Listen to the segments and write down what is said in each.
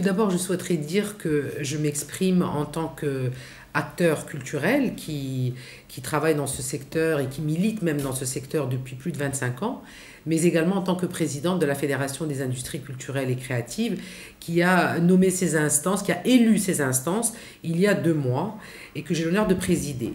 Tout d'abord, je souhaiterais dire que je m'exprime en tant qu'acteur culturel qui travaille dans ce secteur et qui milite même dans ce secteur depuis plus de 25 ans, mais également en tant que présidente de la Fédération des Industries Culturelles et Créatives, qui a nommé ses instances, qui a élu ses instances il y a 2 mois et que j'ai l'honneur de présider.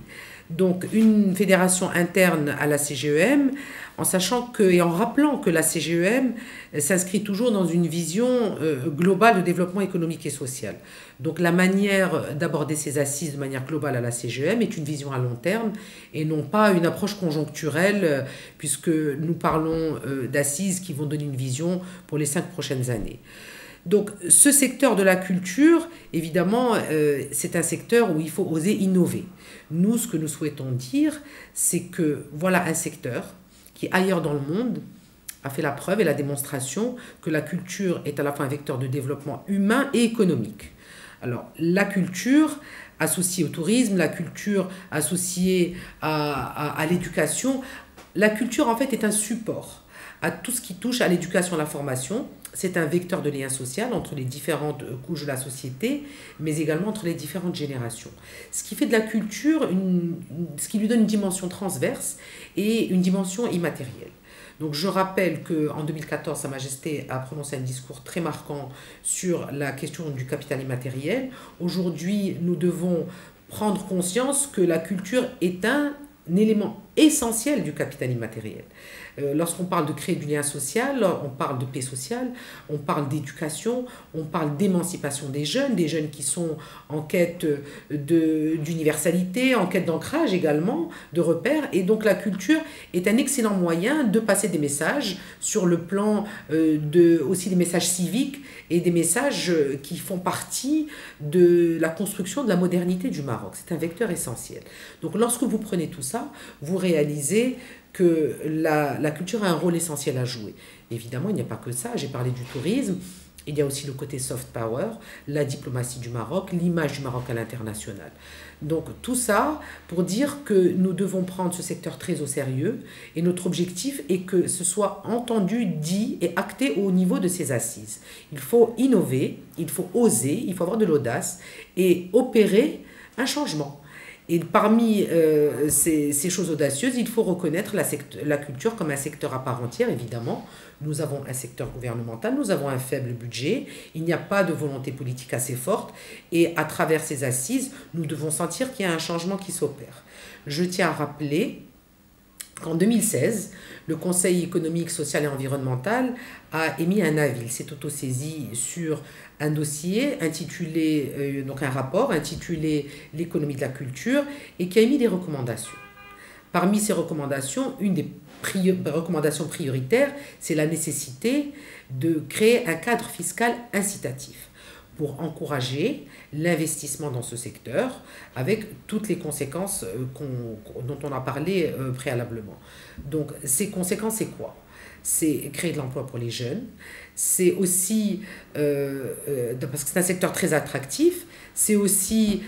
Donc une fédération interne à la CGEM, en sachant que, et en rappelant que la CGEM s'inscrit toujours dans une vision globale de développement économique et social. Donc la manière d'aborder ces assises de manière globale à la CGEM est une vision à long terme et non pas une approche conjoncturelle, puisque nous parlons d'assises qui vont donner une vision pour les 5 prochaines années. Donc ce secteur de la culture, évidemment, c'est un secteur où il faut oser innover. Nous, ce que nous souhaitons dire, c'est que voilà un secteur qui, ailleurs dans le monde, a fait la preuve et la démonstration que la culture est à la fois un vecteur de développement humain et économique. Alors la culture associée au tourisme, la culture associée à l'éducation, la culture en fait est un support à tout ce qui touche à l'éducation, à la formation. C'est un vecteur de lien social entre les différentes couches de la société, mais également entre les différentes générations. Ce qui fait de la culture, ce qui lui donne une dimension transverse et une dimension immatérielle. Donc je rappelle qu'en 2014, Sa Majesté a prononcé un discours très marquant sur la question du capital immatériel. Aujourd'hui, nous devons prendre conscience que la culture est un élément essentiel du capital immatériel. Lorsqu'on parle de créer du lien social, on parle de paix sociale, on parle d'éducation, on parle d'émancipation des jeunes qui sont en quête d'universalité, en quête d'ancrage également, de repères. Et donc la culture est un excellent moyen de passer des messages sur le plan aussi des messages civiques et des messages qui font partie de la construction de la modernité du Maroc. C'est un vecteur essentiel. Donc lorsque vous prenez tout ça, vous réalisez que la culture a un rôle essentiel à jouer. Évidemment, il n'y a pas que ça. J'ai parlé du tourisme. Il y a aussi le côté soft power, la diplomatie du Maroc, l'image du Maroc à l'international. Donc tout ça pour dire que nous devons prendre ce secteur très au sérieux et notre objectif est que ce soit entendu, dit et acté au niveau de ces assises. Il faut innover, il faut oser, il faut avoir de l'audace et opérer un changement. Et parmi ces choses audacieuses, il faut reconnaître la culture comme un secteur à part entière, évidemment. Nous avons un secteur gouvernemental, nous avons un faible budget, il n'y a pas de volonté politique assez forte. Et à travers ces assises, nous devons sentir qu'il y a un changement qui s'opère. Je tiens à rappeler qu'en 2016, le Conseil économique, social et environnemental a émis un avis. Il s'est autosaisi sur un dossier intitulé, donc un rapport intitulé « L'économie de la culture » et qui a émis des recommandations. Parmi ces recommandations, une des recommandations prioritaires, c'est la nécessité de créer un cadre fiscal incitatif pour encourager l'investissement dans ce secteur avec toutes les conséquences dont on a parlé préalablement. Donc ces conséquences, c'est quoi? C'est créer de l'emploi pour les jeunes, c'est aussi, parce que c'est un secteur très attractif, c'est aussi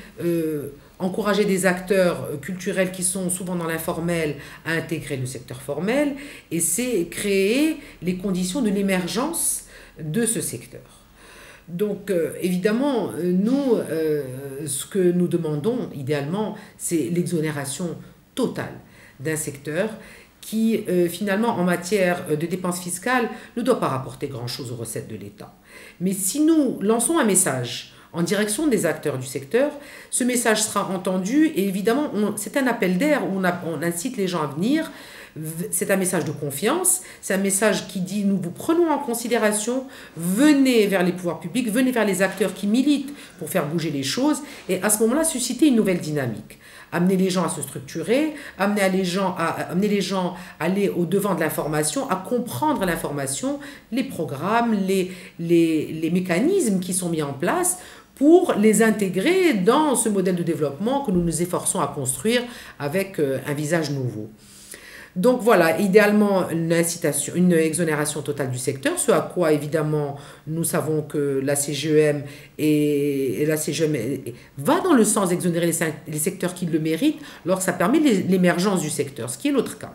encourager des acteurs culturels qui sont souvent dans l'informel à intégrer le secteur formel, et c'est créer les conditions de l'émergence de ce secteur. Donc évidemment, nous, ce que nous demandons idéalement, c'est l'exonération totale d'un secteur qui finalement en matière de dépenses fiscales ne doit pas rapporter grand-chose aux recettes de l'État. Mais si nous lançons un message en direction des acteurs du secteur, ce message sera entendu et évidemment c'est un appel d'air où on incite les gens à venir. C'est un message de confiance, c'est un message qui dit « nous vous prenons en considération, venez vers les pouvoirs publics, venez vers les acteurs qui militent pour faire bouger les choses » et à ce moment-là susciter une nouvelle dynamique. Amener les gens à se structurer, amener les gens à aller au-devant de l'information, à comprendre l'information, les programmes, les mécanismes qui sont mis en place pour les intégrer dans ce modèle de développement que nous nous efforçons à construire avec un visage nouveau. Donc voilà, idéalement une exonération totale du secteur, ce à quoi évidemment nous savons que la CGEM, va dans le sens d'exonérer les secteurs qui le méritent, alors que ça permet l'émergence du secteur, ce qui est l'autre cas.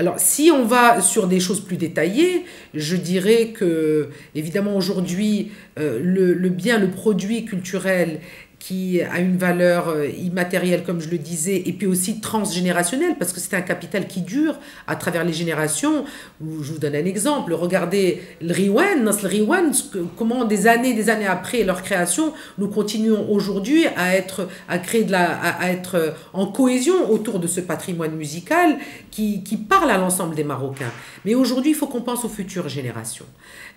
Alors, si on va sur des choses plus détaillées, je dirais que, évidemment, aujourd'hui, le bien, le produit culturel qui a une valeur immatérielle, comme je le disais, et puis aussi transgénérationnelle, parce que c'est un capital qui dure à travers les générations. Je vous donne un exemple. Regardez le Riwan, comment des années après leur création, nous continuons aujourd'hui à être en cohésion autour de ce patrimoine musical qui parle à l'ensemble des Marocains. Mais aujourd'hui, il faut qu'on pense aux futures générations.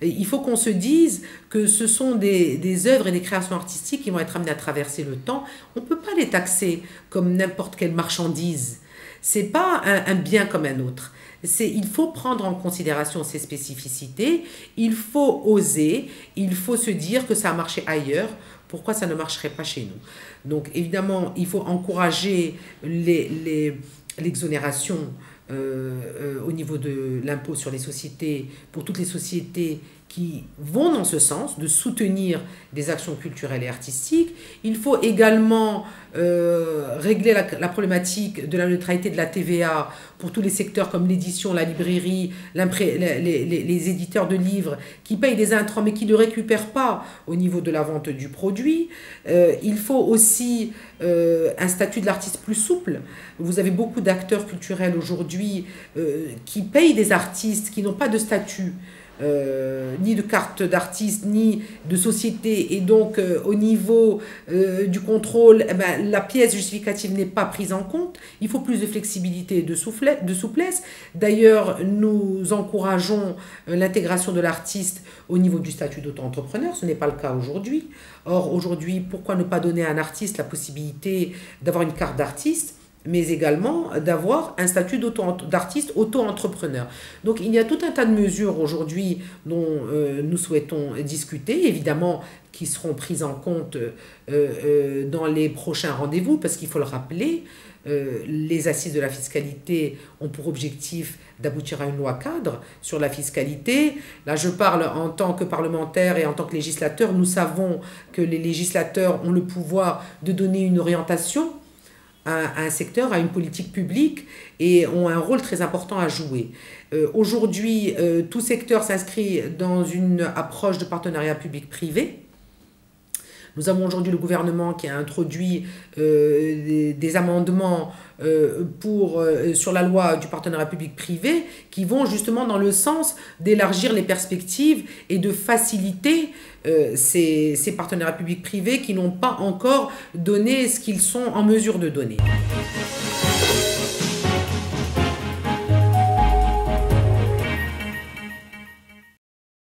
Et il faut qu'on se dise que ce sont des œuvres et des créations artistiques qui vont être amenées à traverser le temps. On ne peut pas les taxer comme n'importe quelle marchandise. Ce n'est pas un bien comme un autre. Il faut prendre en considération ces spécificités, il faut oser, il faut se dire que ça a marché ailleurs, pourquoi ça ne marcherait pas chez nous? Donc évidemment, il faut encourager l'exonération au niveau de l'impôt sur les sociétés, pour toutes les sociétés qui vont dans ce sens, de soutenir des actions culturelles et artistiques. Il faut également régler la problématique de la neutralité de la TVA pour tous les secteurs comme l'édition, la librairie, les éditeurs de livres qui payent des intrants mais qui ne récupèrent pas au niveau de la vente du produit. Il faut aussi un statut de l'artiste plus souple. Vous avez beaucoup d'acteurs culturels aujourd'hui qui payent des artistes qui n'ont pas de statut. Ni de carte d'artiste, ni de société. Et donc, au niveau du contrôle, eh ben, la pièce justificative n'est pas prise en compte. Il faut plus de flexibilité et de souplesse. D'ailleurs, nous encourageons l'intégration de l'artiste au niveau du statut d'auto-entrepreneur. Ce n'est pas le cas aujourd'hui. Or, aujourd'hui, pourquoi ne pas donner à un artiste la possibilité d'avoir une carte d'artiste, mais également d'avoir un statut d'artiste auto-entrepreneur. Donc il y a tout un tas de mesures aujourd'hui dont nous souhaitons discuter, évidemment qui seront prises en compte dans les prochains rendez-vous, parce qu'il faut le rappeler, les assises de la fiscalité ont pour objectif d'aboutir à une loi cadre sur la fiscalité. Là, je parle en tant que parlementaire et en tant que législateur. Nous savons que les législateurs ont le pouvoir de donner une orientation à un secteur, à une politique publique, et ont un rôle très important à jouer. Aujourd'hui, tout secteur s'inscrit dans une approche de partenariat public-privé. Nous avons aujourd'hui le gouvernement qui a introduit des amendements sur la loi du partenariat public-privé qui vont justement dans le sens d'élargir les perspectives et de faciliter ces partenariats publics-privés qui n'ont pas encore donné ce qu'ils sont en mesure de donner.